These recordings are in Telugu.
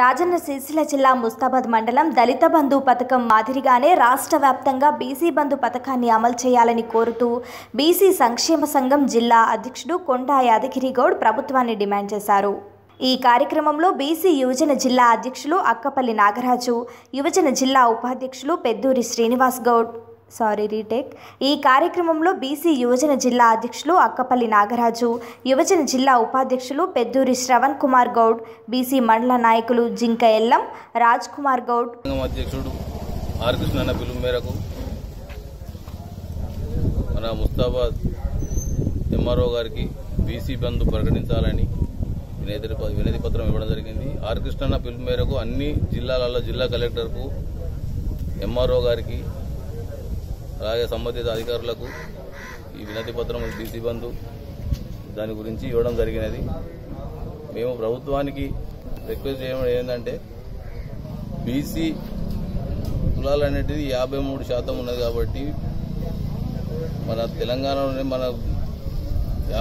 రాజన్న సిరిసిల్ల జిల్లా ముస్తాబాద్ మండలం దళిత బంధు పథకం మాదిరిగానే రాష్ట్ర వ్యాప్తంగా బీసీ బంధు పథకాన్ని అమలు చేయాలని కోరుతూ బీసీ సంక్షేమ సంఘం జిల్లా అధ్యక్షుడు కొండా యాదగిరి గౌడ్ ప్రభుత్వాన్ని డిమాండ్ చేశారు। ఈ కార్యక్రమంలో బీసీ యువజన జిల్లా అధ్యక్షులు అక్కపల్లి నాగరాజు, యువజన జిల్లా ఉపాధ్యక్షులు పెద్దూరి శ్రీనివాస్ గౌడ్ कार्यक्रमंलो बीसी युवजन जिल्ला अध्यक्षुलु अक्कपल्ली नागराजु, युवजन जिल्ला उपाध्यक्षुलु पेद्दूरी श्रवण कुमार गौड, बीसी मंडल नायकुलु जिंक एल्लम राज कुमार गौड। अध्यक्षुडु आर कृष्णय्य पिलुवु मेरकु मन मुस्ताबाद एमआरओ गारिकि बीसी बंधु प्रकटिंचालनि विनति पत्रं इव्वडं जरिगिंदि। आर कृष्णय्य पिलुवु मेरकु अन्नि जिल्लालो जिल्ला कलेक्टर्कु एमआरओ गारिकि అలాగే సంబంధిత అధికారులకు ఈ వినతి పత్రం బీసీ బంధు దాని గురించి ఇవ్వడం జరిగినది। మేము ప్రభుత్వానికి రిక్వెస్ట్ చేయడం ఏంటంటే బీసీ కులాలు అనేది 53% ఉన్నది కాబట్టి మన తెలంగాణలోనే మన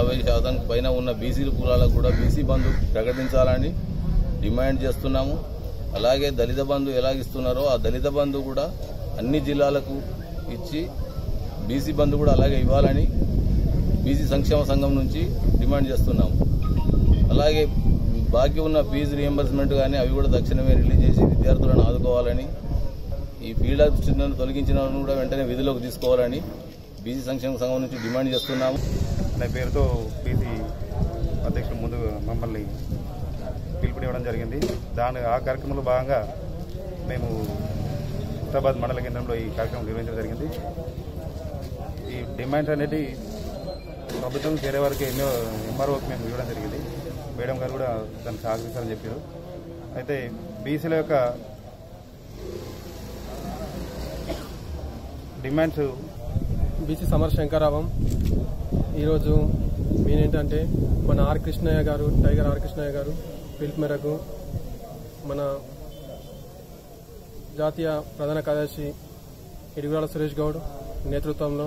50% పైన ఉన్న బీసీ కులాలకు కూడా బీసీ బంధు ప్రకటించాలని డిమాండ్ చేస్తున్నాము। అలాగే దళిత బంధు ఎలా ఇస్తున్నారో ఆ దళిత బంధు కూడా అన్ని జిల్లాలకు ఇచ్చి బీసీ బంధు కూడా అలాగే ఇవ్వాలని బీసీ సంక్షేమ సంఘం నుంచి డిమాండ్ చేస్తున్నాము। అలాగే బాకీ ఉన్న ఫీజు రియంబర్స్మెంట్ కానీ అవి కూడా తక్షణమే రిలీజ్ చేసి విద్యార్థులను ఆదుకోవాలని, ఈ ఫీల్డ్ అసిస్టెంట్లను తొలగించిన వాళ్ళని కూడా వెంటనే విధుల్లోకి తీసుకోవాలని బీసీ సంక్షేమ సంఘం నుంచి డిమాండ్ చేస్తున్నాము అనే పేరుతో బీసీ అధ్యక్షుల ముందు మమ్మల్ని పిలుపునివ్వడం జరిగింది। దాని ఆ కార్యక్రమంలో భాగంగా మేము ముస్తాబాద్ మండల కేంద్రంలో ఈ కార్యక్రమం నిర్వహించడం జరిగింది। ఈ డిమాండ్స్ అనేది ప్రభుత్వం చేరే వరకు ఎంఆర్ఓకి మేము ఇవ్వడం జరిగింది, మేడం గారు కూడా దాన్ని సహకరిస్తారని చెప్పారు। అయితే బీసీల యొక్క డిమాండ్స్ బీసీ సమర్ శంకర్రావు ఈరోజు ఏంటంటే మన ఆర్ కృష్ణయ్య గారు, టైగర్ ఆర్ కృష్ణయ్య గారు పిలుపు మేరకు మన జాతీయ ప్రధాన కార్యదర్శి ఇడిగురాల సురేష్ గౌడ్ నేతృత్వంలో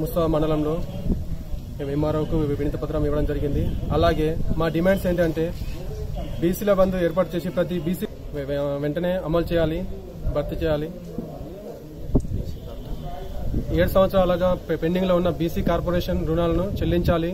ముస్తాబాద్ మండలంలో మేము ఎంఆర్ఓకు వినతి పత్రం ఇవ్వడం జరిగింది। అలాగే మా డిమాండ్స్ ఏంటంటే బీసీల బంధు ఏర్పాటు చేసి ప్రతి బీసీ వెంటనే అమలు చేయాలి, భర్తీ చేయాలి। 7 సంవత్సరాలుగా పెండింగ్లో ఉన్న బీసీ కార్పొరేషన్ రుణాలను చెల్లించాలి।